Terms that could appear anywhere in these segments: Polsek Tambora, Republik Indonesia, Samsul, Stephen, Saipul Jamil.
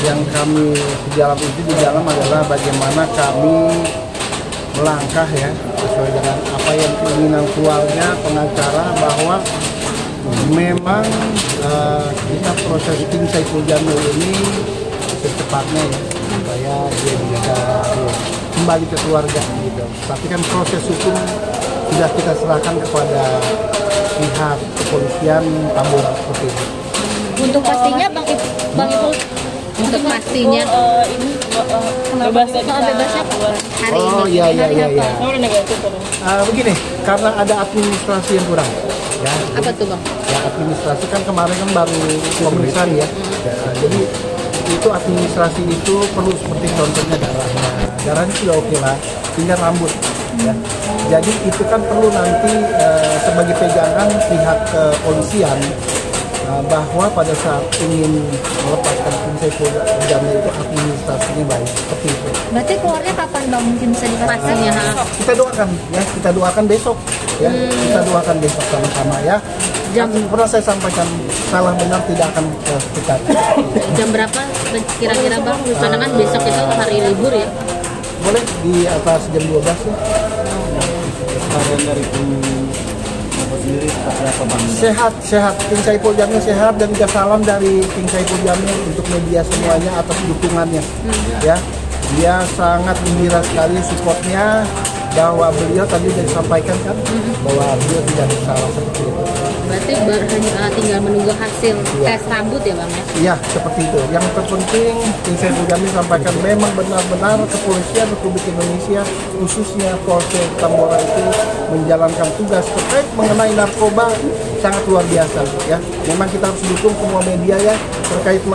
Yang kami sejalan itu di dalam adalah bagaimana kami melangkah ya sesuai dengan apa yang keinginan keluarga pengacara, bahwa memang kita proses tim Saipul Jamil ini secepatnya ya supaya dia bisa kembali ke keluarga gitu. Tapi kan proses hukum sudah kita serahkan kepada pihak kepolisian Tambora seperti itu. Untuk pastinya Bang Ipul, untuk pastinya ini bebasnya hari ini. Oh iya iya iya. Begini, karena ada administrasi yang kurang. Ya, apa tuh Bang? Ya administrasi kan kemarin kan baru pemeriksaan ya. Jadi itu administrasi itu perlu seperti contohnya darahnya sudah oke lah, tinggal rambut. Ya. Jadi itu kan perlu nanti sebagai pegangan pihak kepolisian. Bahwa pada saat ingin melepaskan Saipul Jamil itu administrasinya baik seperti itu. Berarti keluarnya kapan Bang mungkin bisa dipastinya? Kita doakan ya, kita doakan besok ya, kita doakan besok sama-sama ya. Jam pernah saya sampaikan salah benar tidak akan kita. Jam berapa kira-kira Bang? Karena kan besok itu hari libur ya. Boleh di atas jam 12 ya. Kalian dari sehat, Tim Saipul Jamil sehat, dan juga salam dari Tim Saipul Jamil untuk media semuanya atas dukungannya. Ya, dia sangat gembira sekali supportnya, bahwa beliau tadi sudah disampaikan kan bahwa beliau tidak bersalah seperti itu. Berarti tinggal menunggu hasil tes rambut ya Bang ya? Iya seperti itu. Yang terpenting Tim Saipul Jamil sampaikan memang benar-benar kepolisian Republik Indonesia khususnya Polsek Tambora itu menjalankan tugas terkait mengenai narkoba sangat luar biasa ya. Memang kita harus dukung semua media ya terkait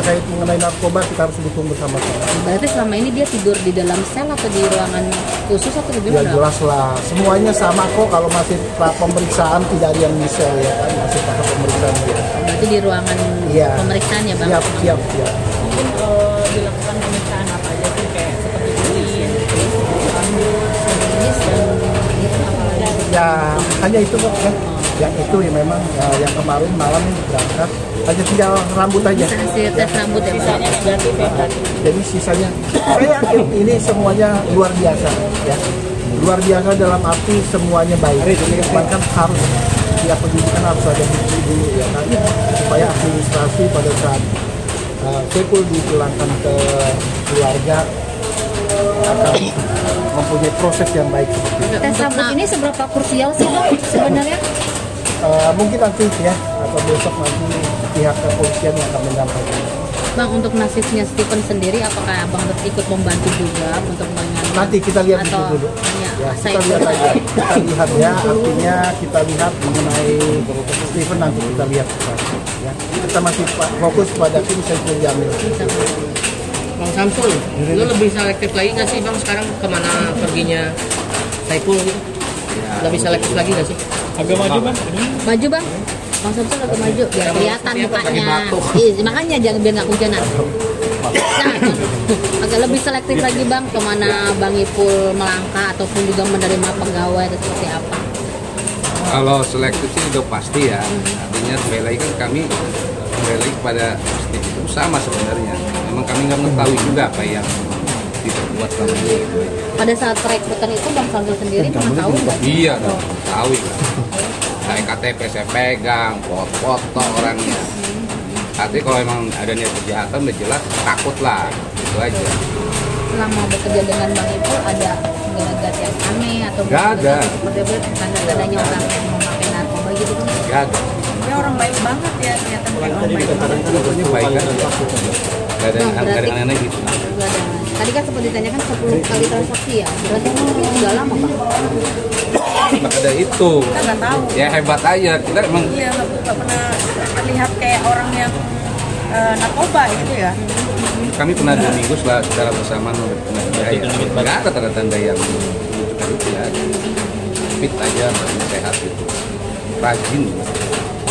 terkait mengenai narkoba kita harus dukung bersama-sama. Berarti selama ini dia tidur di dalam sel atau di ruangan khusus atau di mana? Ya jelas lah, semuanya sama kok. Kalau masih pemeriksaan tidak ada yang misal ya kan, masih pada pemeriksaan dia. Berarti di ruangan pemeriksaan ya Bang? Siap. Mungkin dilakukan pemeriksaan apa aja sih, kayak seperti ini? Ya hanya itu kok ya. Yang itu ya memang yang kemarin malam berangkat aja tinggal rambut aja. Tes rambut ya. Sisanya negatif ya. Jadi sisanya saya yakin ini semuanya luar biasa ya. Luar biasa dalam arti semuanya baik. Bahkan harus dia pendidikan harus ada bukti dulu ya kan, supaya administrasi pada saat Saipul dipulangkan ke keluarga akan mempunyai proses yang baik. Tes rambut ini seberapa krusial sih Bang sebenarnya? Mungkin nanti ya, atau besok nanti pihak kepolisian yang akan mendampingi. Bang, untuk nasibnya Stephen sendiri, apakah Abang ikut membantu juga untuk mengenai? Nanti kita lihat atau dulu. Ya, kita lihat aja. Kita lihat ya, artinya kita lihat mengenai Stephen nanti kita lihat. Ya. Kita masih fokus pada tim Saipul Jamil. Bang Samsul, lu lebih selektif lagi nggak sih Bang sekarang kemana perginya Saipul gitu? Lebih selektif lagi nggak sih? Agak maju Bang. Maju Bang. Bang Samsul agak maju. Biar kelihatan mukanya. Makanya jangan biar nggak hujanan. Nah, agak lebih selektif lagi Bang kemana Bang Ipul melangkah ataupun juga menerima pegawai atau seperti apa? Kalau selektif sih udah pasti ya. Artinya kembali kan kami kembali kepada itu sama sebenarnya. Memang kami nggak mengetahui juga apa yang dibuat sama dia. Pada saat perekrutan itu Bang Samsul sendiri pernah tahu nggak? Iya, tahu lah. Saya KTP saya pegang, foto orangnya. Tapi kalau emang ada niat kejahatan, udah jelas takut lah, gitu aja. Selama bekerja dengan Bang Ipul ada gelagat yang aneh atau gak ada? Seperti apa? Tanda-tandanya orang yang memakai narkoba gitu kan? Gak ada. Ya orang baik banget ya, kelihatan kayak orang baik banget. Pokoknya baik kan? Gak ada yang aneh gitu. Gak ada. Tadi kan seperti ditanyakan 10 kali transaksi ya, berarti mungkin sudah lama Bang? Tidak ada itu. Kita nggak tahu. Ya hebat aja, kita emang. Iya, nggak pernah lihat kayak orang yang narkoba gitu ya. Kami pernah 2 minggu setelah secara bersama ya. Nggak ada tanda-tanda yang menunjukkan itu ya. Fit aja, sehat gitu. Rajin.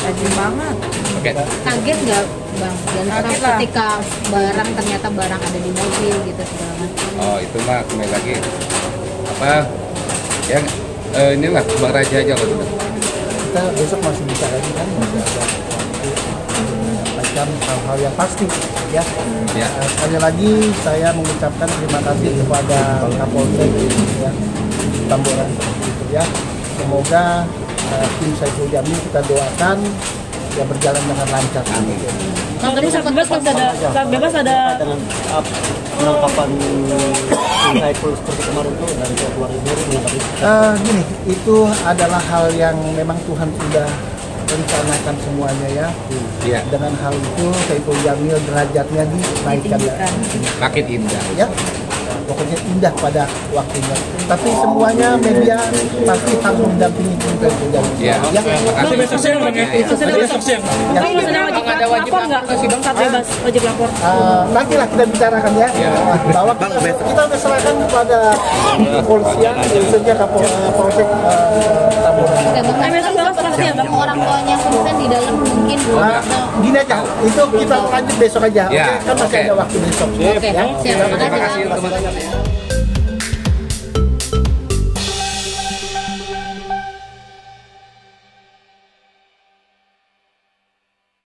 Rajin banget. Oke. Kaget nggak Bang. Dan ketika barang ternyata barang ada di mobil gitu segala macam. Oh itu mah kembali lagi apa ya inilah Bang Raja aja loh. Kita besok masih bisa lagi kan menyampaikan hal-hal yang pasti ya. Ya. Sekali lagi saya mengucapkan terima kasih kepada Kapolsek ya, Tambora gitu ya. Semoga tim Saipul Jamil kita doakan ya berjalan dengan lancar. Amin. Kang tadi sempat bebas ada penangkapan tim Saipul seperti kemarin tuh dari keluarga gini, itu adalah hal yang memang Tuhan sudah rencanakan semuanya ya. Iya. Dengan hal itu Saipul Jamil derajatnya dinaikkan. Makin indah. Ya. Pokoknya indah pada waktunya. Tapi semuanya media pasti harus mendampingi kita. Ya, besok siang Bang ya. Besok siang. Ada wajib lapor sih Bang, bebas wajib lapor. Nantilah kita bicarakan ya. Bahwa kita sudah serahkan kepada kepolisian, khususnya Polsek Tambora. Bang, orang tuanya kemudian di dalam mungkin gini aja, itu kita lanjut besok aja. Oke, kan masih ada waktu besok. Terima kasih.